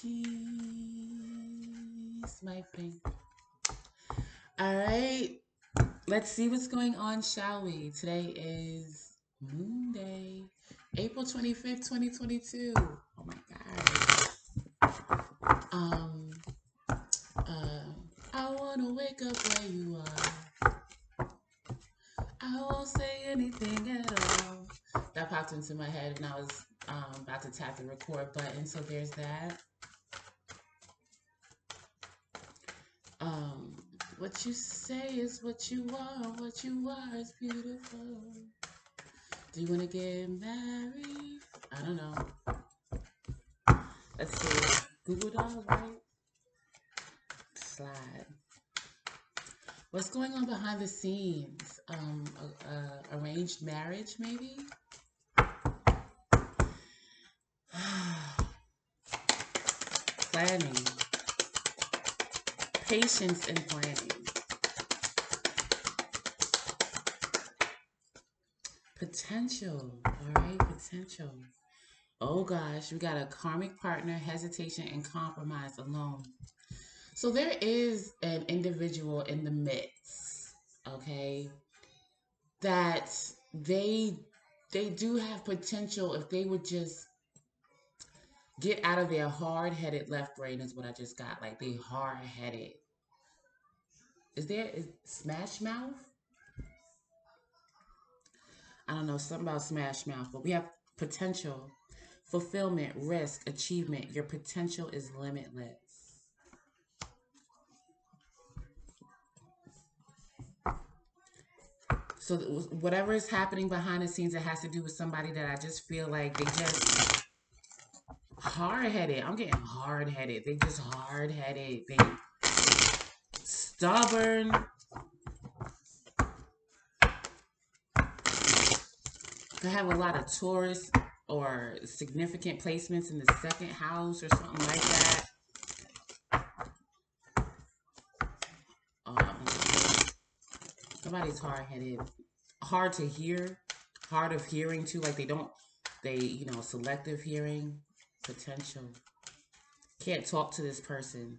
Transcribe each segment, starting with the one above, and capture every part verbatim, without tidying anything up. piece, my pink. All right, let's see what's going on, shall we? Today is Monday, April twenty-fifth, twenty twenty-two. Oh my God. Um, uh, I wanna wake up where you are. I won't say anything at all. That popped into my head and I was um, about to tap the record button, so there's that. Um, what you say is what you are, what you are is beautiful. Do you want to get married? I don't know. Let's see. Google Docs, right? Slide. What's going on behind the scenes? Um, uh, uh, arranged marriage, maybe? Planning. Patience and planning. Potential. All right, potential. Oh gosh, we got a karmic partner, hesitation, and compromise alone. So there is an individual in the midst, okay, that they they do have potential if they would just get out of their hard-headed left brain is what I just got. Like they hard-headed. Is there is Smash Mouth? I don't know, something about Smash Mouth, but we have potential, fulfillment, risk, achievement. Your potential is limitless. So whatever is happening behind the scenes, it has to do with somebody that I just feel like they just hard-headed. I'm getting hard-headed. They just hard-headed. They stubborn. They have a lot of Taurus or significant placements in the second house or something like that. Somebody's hard-headed, hard to hear, hard of hearing too. Like they don't, they, you know, selective hearing, potential. Can't talk to this person.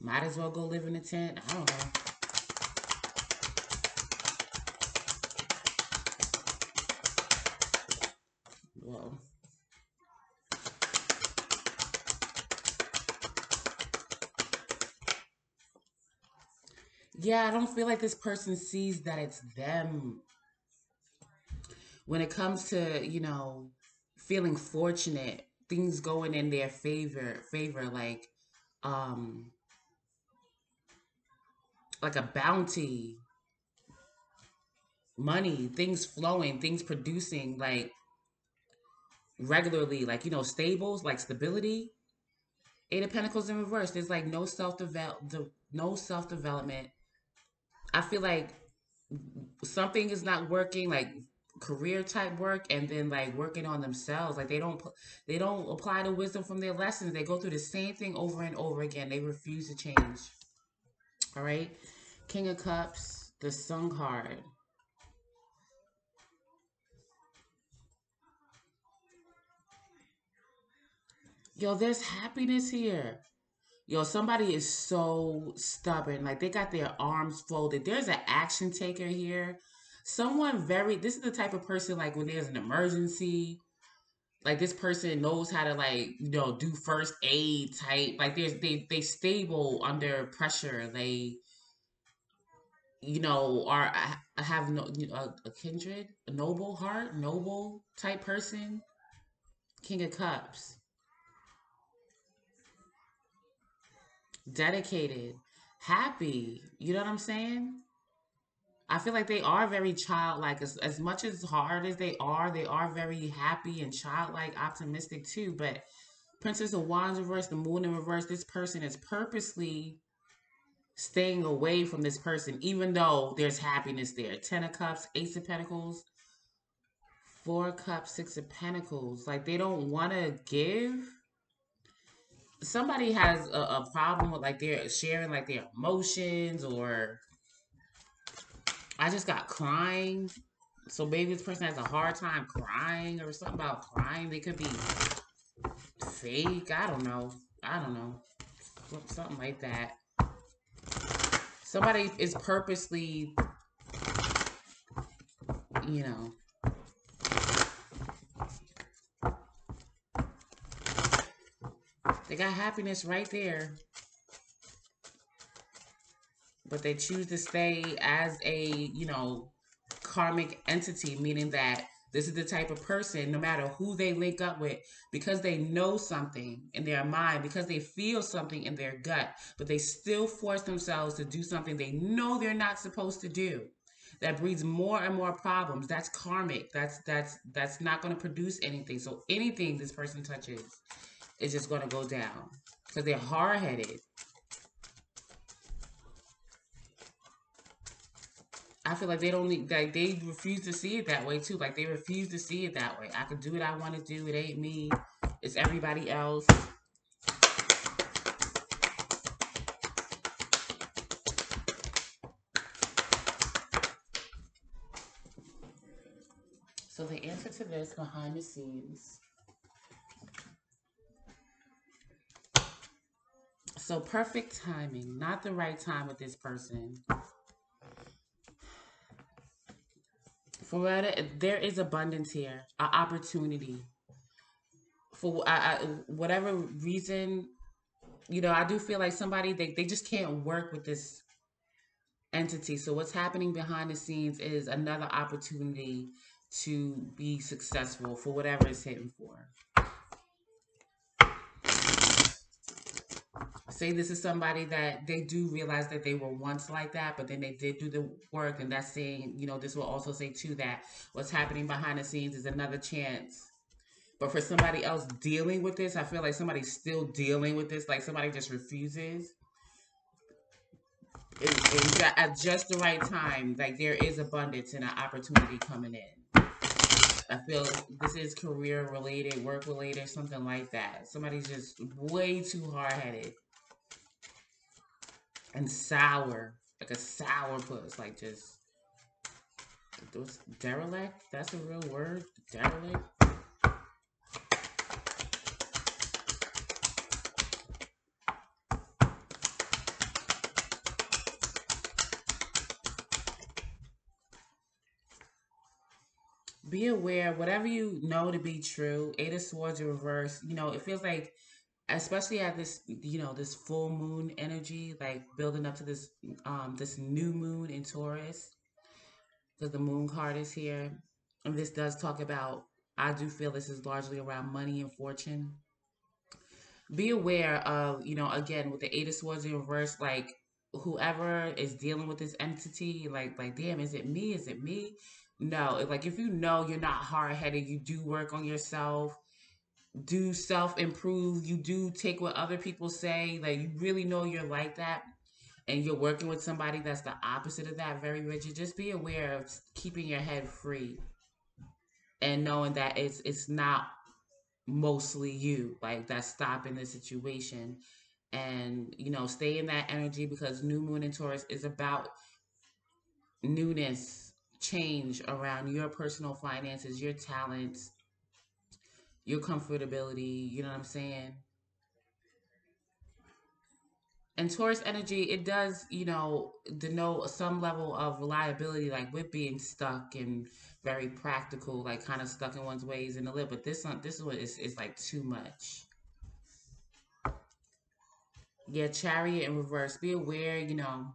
Might as well go live in a tent. I don't know. Whoa. Yeah, I don't feel like this person sees that it's them. When it comes to, you know, feeling fortunate, things going in their favor, favor like, um, like a bounty, money, things flowing, things producing like regularly, like, you know, stables, like stability. Eight of Pentacles in reverse. There's like no self-develop, no self-development. I feel like something is not working, like career type work, and then like working on themselves. Like they don't, they don't apply the wisdom from their lessons. They go through the same thing over and over again. They refuse to change. All right. King of Cups, the Sun card. Yo, there's happiness here. Yo, somebody is so stubborn. Like they got their arms folded. There's an action taker here. Someone very, this is the type of person like when there's an emergency, like this person knows how to like, you know, do first aid type. Like there's, they, they stable under pressure. They, you know, are, I have no, you know, a kindred, a noble heart, noble type person. King of Cups. Dedicated, happy, you know what I'm saying? I feel like they are very childlike. As, as much as hard as they are, they are very happy and childlike, optimistic too. But Princess of Wands reverse, the Moon in reverse, this person is purposely staying away from this person, even though there's happiness there. Ten of Cups, Ace of Pentacles, Four of Cups, Six of Pentacles. Like they don't want to give. Somebody has a, a problem with like they're sharing like their emotions, or I just got crying. So maybe this person has a hard time crying or something about crying. They could be fake. I don't know. I don't know. Something like that. Somebody is purposely, you know. They got happiness right there. But they choose to stay as a, you know, karmic entity, meaning that this is the type of person, no matter who they link up with, because they know something in their mind, because they feel something in their gut, but they still force themselves to do something they know they're not supposed to do. That breeds more and more problems. That's karmic. That's that's that's not going to produce anything. So anything this person touches is just going to go down because they're hard-headed. I feel like they don't need, like they refuse to see it that way too. Like they refuse to see it that way. I can do what I want to do. It ain't me. It's everybody else. So the answer to this behind the scenes. So perfect timing, not the right time with this person. Floretta, there is abundance here, an opportunity. For I, I, whatever reason, you know, I do feel like somebody, they, they just can't work with this entity. So what's happening behind the scenes is another opportunity to be successful for whatever it's hitting for. Say this is somebody that they do realize that they were once like that, but then they did do the work, and that's saying, you know, this will also say too that what's happening behind the scenes is another chance. But for somebody else dealing with this, I feel like somebody's still dealing with this, like somebody just refuses. It, it's at just the right time, like there is abundance and an opportunity coming in. I feel this is career related, work related, something like that. Somebody's just way too hard-headed. And sour, like a sourpuss, like just those derelict. That's a real word, derelict. Be aware, whatever you know to be true. Eight of Swords in reverse. You know, it feels like, especially at this, you know, this full moon energy, like building up to this, um, this new moon in Taurus, because the moon card is here. And this does talk about, I do feel this is largely around money and fortune. Be aware of, you know, again, with the Eight of Swords in reverse, like whoever is dealing with this entity, like, like, damn, is it me? Is it me? No. Like, if you know you're not hard-headed, you do work on yourself, do self-improve, you do take what other people say, like you really know you're like that, and you're working with somebody that's the opposite of that, very rigid, just be aware of keeping your head free and knowing that it's it's not mostly you, like that's stopping the situation. And you know, stay in that energy, because new moon in Taurus is about newness, change around your personal finances, your talents, your comfortability, you know what I'm saying? And Taurus energy, it does, you know, denote some level of reliability, like with being stuck and very practical, like kind of stuck in one's ways in the lip. But this one, this one is, is like too much. Yeah, Chariot in reverse. Be aware, you know,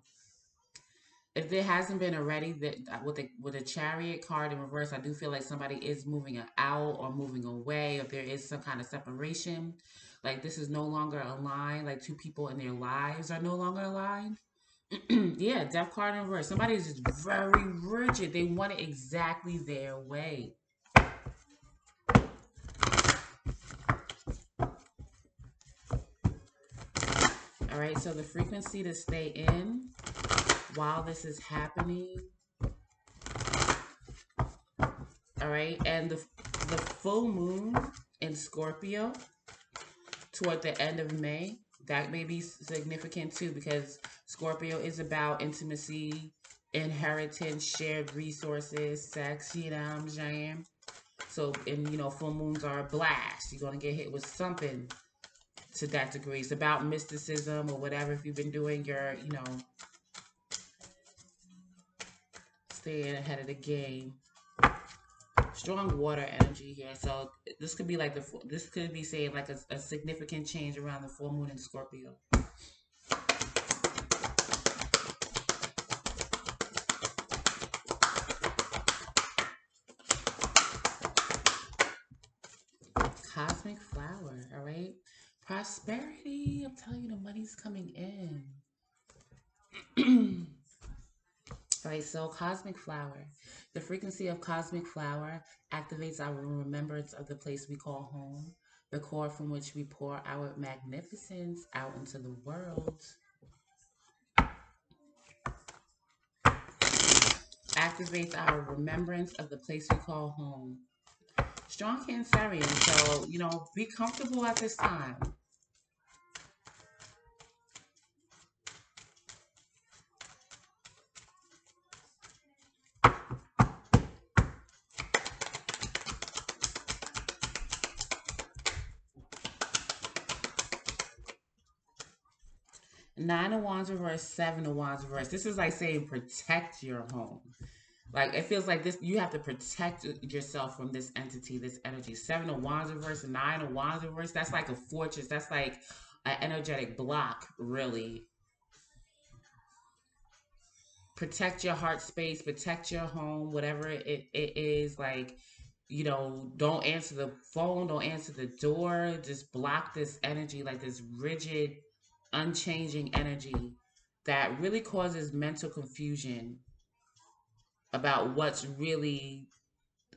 if there hasn't been already, that with a with a Chariot card in reverse, I do feel like somebody is moving out or moving away. If there is some kind of separation, like this is no longer aligned, like two people in their lives are no longer aligned. Yeah, Death card in reverse. Somebody is just very rigid. They want it exactly their way. All right, so the frequency to stay in while this is happening. All right, and the, the full moon in Scorpio toward the end of May, that may be significant too, because Scorpio is about intimacy, inheritance, shared resources, sex, you know what I'm saying? So, and you know, full moons are a blast. You're going to get hit with something to that degree. It's about mysticism or whatever. If you've been doing your, you know, staying ahead of the game. Strong water energy here. So this could be like the, this could be saying like a, a significant change around the full moon in Scorpio. Cosmic flower, all right? Prosperity, I'm telling you, the money's coming in. All right, so cosmic flower. The frequency of cosmic flower activates our remembrance of the place we call home, the core from which we pour our magnificence out into the world. Activates our remembrance of the place we call home. Strong Cancerian, so, you know, be comfortable at this time. Nine of Wands reverse, Seven of Wands reverse. This is like saying protect your home. Like, it feels like this, you have to protect yourself from this entity, this energy. Seven of Wands reverse, Nine of Wands reverse. That's like a fortress. That's like an energetic block, really. Protect your heart space, protect your home, whatever it, it is. Like, you know, don't answer the phone, don't answer the door. Just block this energy, like this rigid, unchanging energy that really causes mental confusion about what's really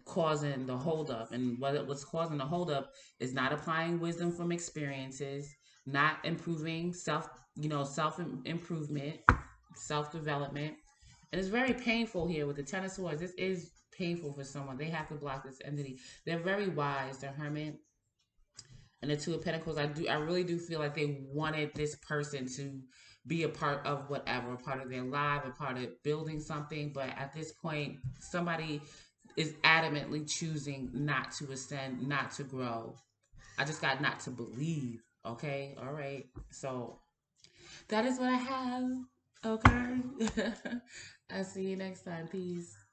causing the holdup. And what what's causing the holdup is not applying wisdom from experiences, not improving self, you know, self-improvement, self-development. And it's very painful here with the Ten of Swords. This is painful for someone. They have to block this entity. They're very wise, the Hermit. And the Two of Pentacles, I do, I really do feel like they wanted this person to be a part of whatever, a part of their life, a part of building something. But at this point, somebody is adamantly choosing not to ascend, not to grow. I just got not to believe. Okay. All right. So that is what I have. Okay. I'll see you next time. Peace.